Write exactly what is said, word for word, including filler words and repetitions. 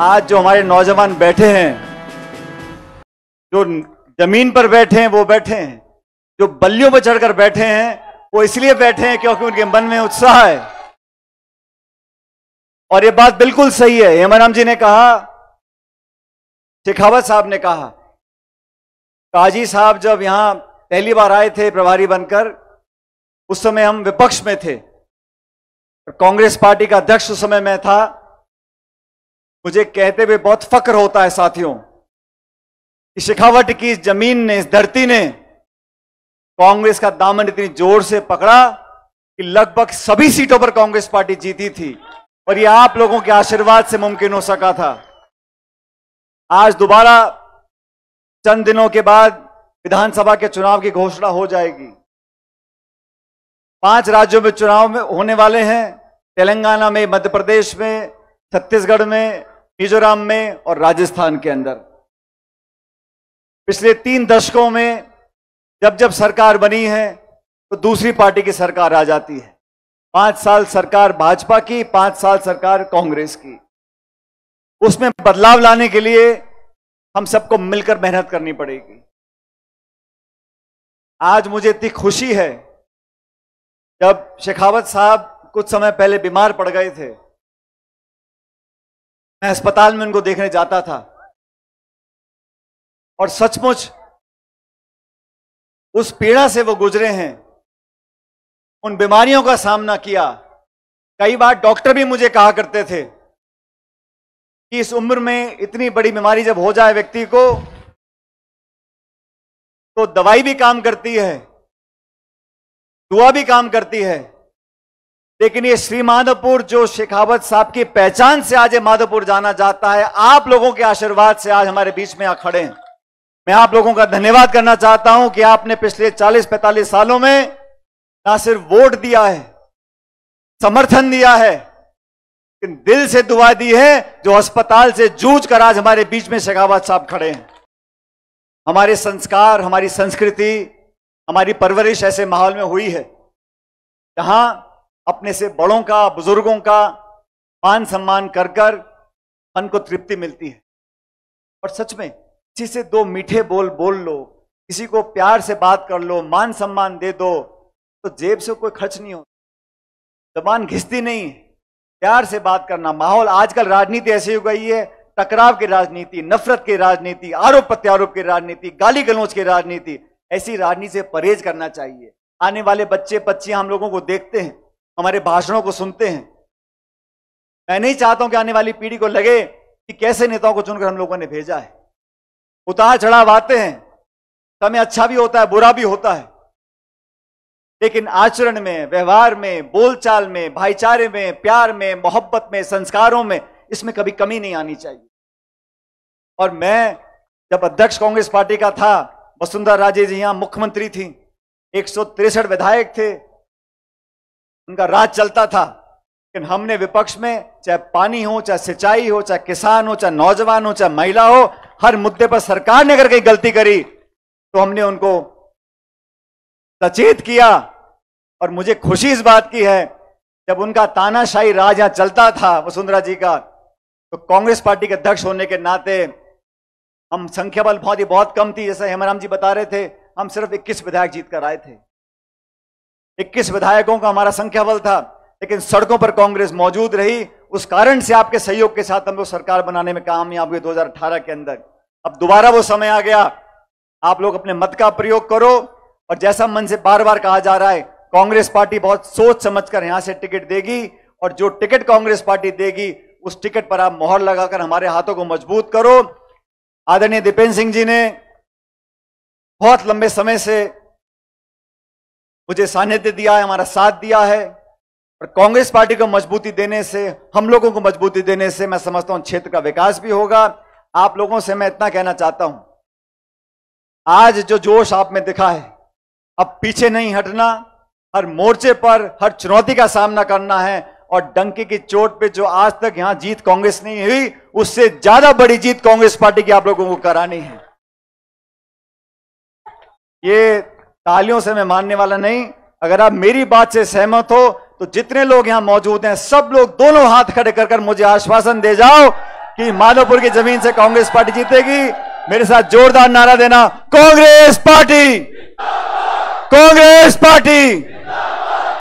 आज जो हमारे नौजवान बैठे हैं, जो जमीन पर बैठे हैं वो बैठे हैं, जो बल्लियों पर चढ़कर बैठे हैं वो इसलिए बैठे हैं क्योंकि उनके मन में उत्साह है। और ये बात बिल्कुल सही है, हेमन राम जी ने कहा, शेखावत साहब ने कहा, काजी साहब जब यहां पहली बार आए थे प्रभारी बनकर, उस समय हम विपक्ष में थे, कांग्रेस पार्टी का अध्यक्ष उस समय मैं था। मुझे कहते हुए बहुत फक्र होता है साथियों कि शेखावट की इस जमीन ने, इस धरती ने कांग्रेस का दामन इतनी जोर से पकड़ा कि लगभग सभी सीटों पर कांग्रेस पार्टी जीती थी, और यह आप लोगों के आशीर्वाद से मुमकिन हो सका था। आज दोबारा चंद दिनों के बाद विधानसभा के चुनाव की घोषणा हो जाएगी। पांच राज्यों में चुनाव में होने वाले हैं, तेलंगाना में, मध्य प्रदेश में, छत्तीसगढ़ में, मिजोरम में और राजस्थान के अंदर। पिछले तीन दशकों में जब जब सरकार बनी है तो दूसरी पार्टी की सरकार आ जाती है। पांच साल सरकार भाजपा की, पांच साल सरकार कांग्रेस की। उसमें बदलाव लाने के लिए हम सबको मिलकर मेहनत करनी पड़ेगी। आज मुझे इतनी खुशी है, जब शेखावत साहब कुछ समय पहले बीमार पड़ गए थे, मैं अस्पताल में उनको देखने जाता था, और सचमुच उस पीड़ा से वो गुजरे हैं, उन बीमारियों का सामना किया। कई बार डॉक्टर भी मुझे कहा करते थे कि इस उम्र में इतनी बड़ी बीमारी जब हो जाए व्यक्ति को, तो दवाई भी काम करती है, दुआ भी काम करती है, लेकिन ये श्री माधोपुर जो शेखावत साहब की पहचान से आज ये माधोपुर जाना जाता है, आप लोगों के आशीर्वाद से आज हमारे बीच में आ खड़े हैं। मैं आप लोगों का धन्यवाद करना चाहता हूं कि आपने पिछले चालीस पैंतालीस सालों में ना सिर्फ वोट दिया है, समर्थन दिया है, लेकिन दिल से दुआ दी है, जो अस्पताल से जूझ कर आज हमारे बीच में शेखावत साहब खड़े हैं। हमारे संस्कार, हमारी संस्कृति, हमारी परवरिश ऐसे माहौल में हुई है जहां अपने से बड़ों का, बुजुर्गों का मान सम्मान कर कर मन को तृप्ति मिलती है। और सच में किसी से दो मीठे बोल बोल लो, किसी को प्यार से बात कर लो, मान सम्मान दे दो, तो जेब से कोई खर्च नहीं होता, जबान घिसती नहीं। प्यार से बात करना माहौल। आजकल राजनीति ऐसी हो गई है, टकराव की राजनीति, नफरत की राजनीति, आरोप प्रत्यारोप की राजनीति, गाली गलौज की राजनीति। ऐसी राजनीति से परहेज करना चाहिए। आने वाले बच्चे बच्चियां हम लोगों को देखते हैं, हमारे भाषणों को सुनते हैं। मैं नहीं चाहता हूं कि आने वाली पीढ़ी को लगे कि कैसे नेताओं को चुनकर हम लोगों ने भेजा है। उतार चढ़ाव आते हैं, समय अच्छा भी होता है, बुरा भी होता है, लेकिन आचरण में, व्यवहार में, बोलचाल में, भाईचारे में, प्यार में, मोहब्बत में, संस्कारों में, इसमें कभी कमी नहीं आनी चाहिए। और मैं जब अध्यक्ष कांग्रेस पार्टी का था, वसुंधरा राजे जी यहां मुख्यमंत्री थी, एक सौ तिरसठ विधायक थे, उनका राज चलता था, लेकिन हमने विपक्ष में, चाहे पानी हो, चाहे सिंचाई हो, चाहे किसान हो, चाहे नौजवान हो, चाहे महिला हो, हर मुद्दे पर सरकार ने अगर कहीं गलती करी तो हमने उनको सचेत किया। और मुझे खुशी इस बात की है, जब उनका तानाशाही राज यहां चलता था वसुंधरा जी का, तो कांग्रेस पार्टी के अध्यक्ष होने के नाते हम संख्या बल बहुत ही बहुत कम थी। जैसे हेमन राम जी बता रहे थे, हम सिर्फ इक्कीस विधायक जीत कर आए थे, इक्कीस विधायकों का हमारा संख्या बल था, लेकिन सड़कों पर कांग्रेस मौजूद रही। उस कारण से आपके सहयोग के साथ हम लोग सरकार बनाने में कामयाब हुए दो हज़ार अठारह के अंदर। अब दोबारा वो समय आ गया, आप लोग अपने मत का प्रयोग करो। और जैसा मन से बार बार कहा जा रहा है, कांग्रेस पार्टी बहुत सोच समझकर यहां से टिकट देगी, और जो टिकट कांग्रेस पार्टी देगी उस टिकट पर आप मोहर लगाकर हमारे हाथों को मजबूत करो। आदरणीय दीपेंद्र सिंह जी ने बहुत लंबे समय से मुझे सानिध्य दिया है, हमारा साथ दिया है, और कांग्रेस पार्टी को मजबूती देने से, हम लोगों को मजबूती देने से, मैं समझता हूं क्षेत्र का विकास भी होगा। आप लोगों से मैं इतना कहना चाहता हूं, आज जो जोश आप में दिखा है, अब पीछे नहीं हटना, हर मोर्चे पर हर चुनौती का सामना करना है। और डंके की चोट पे जो आज तक यहां जीत कांग्रेस नहीं हुई, उससे ज्यादा बड़ी जीत कांग्रेस पार्टी की आप लोगों को करानी है। ये तालियों से मैं मानने वाला नहीं, अगर आप मेरी बात से सहमत हो तो जितने लोग यहां मौजूद हैं सब लोग दोनों हाथ खड़े कर कर मुझे आश्वासन दे जाओ कि माधोपुर की जमीन से कांग्रेस पार्टी जीतेगी। मेरे साथ जोरदार नारा देना, कांग्रेस पार्टी, कांग्रेस पार्टी।